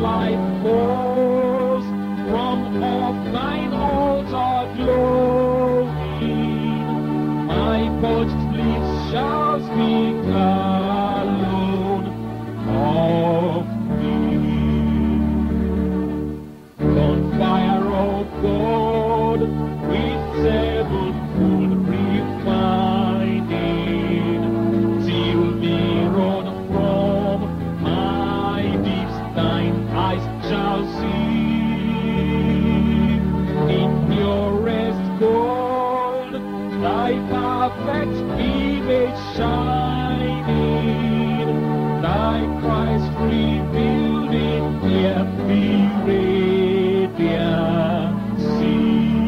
light pours from off thine altar glory. My parched lips shall speak alone of thee. Bonfire of God, with sevenfold refining, till me run from my deeps, thine eyes shall see. In purest gold, thy perfect image shining, thy Christ rebuilding, yet be radiant, see.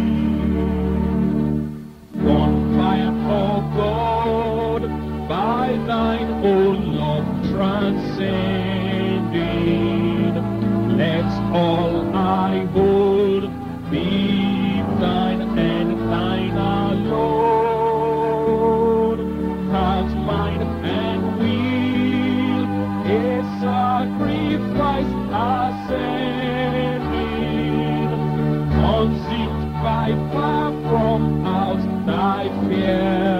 Bonfire of God, by thine own love transcending, let all I hold be thine and thine alone. Sacrifice ascending, consumed by fire from out thy fear.